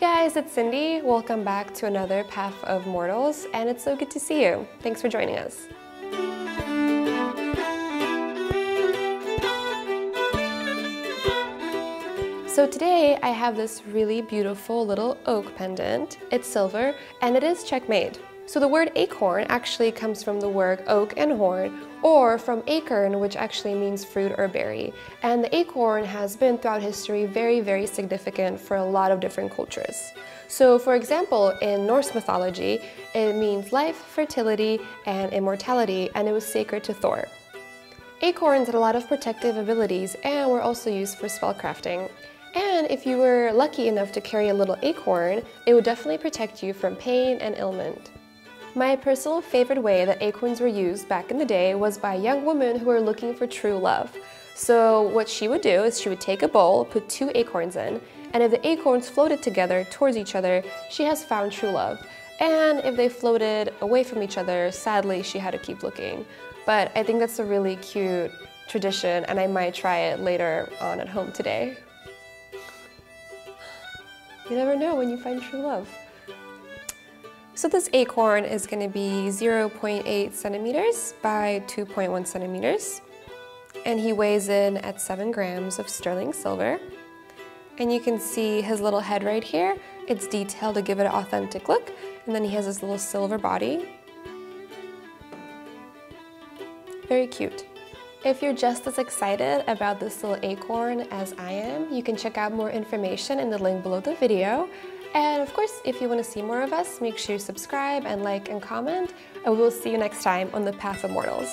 Hey guys, it's Cindy. Welcome back to another Path of Mortals, and it's so good to see you. Thanks for joining us. So today I have this really beautiful little oak pendant. It's silver and it is checkmate. So the word acorn actually comes from the word oak and horn, or from acorn, which actually means fruit or berry. And the acorn has been throughout history very, very significant for a lot of different cultures. So for example, in Norse mythology, it means life, fertility, and immortality, and it was sacred to Thor. Acorns had a lot of protective abilities and were also used for spellcrafting. And if you were lucky enough to carry a little acorn, it would definitely protect you from pain and ailment. My personal favorite way that acorns were used back in the day was by young women who were looking for true love. So what she would do is she would take a bowl, put two acorns in, and if the acorns floated together towards each other, she has found true love. And if they floated away from each other, sadly, she had to keep looking. But I think that's a really cute tradition, and I might try it later on at home today. You never know when you find true love. So this acorn is going to be 0.8 centimeters by 2.1 centimeters, and he weighs in at 7 grams of sterling silver. And you can see his little head right here. It's detailed to give it an authentic look, and then he has this little silver body. Very cute. If you're just as excited about this little acorn as I am, you can check out more information in the link below the video. And of course, if you want to see more of us, make sure you subscribe and like and comment, and we will see you next time on the Path of Mortals.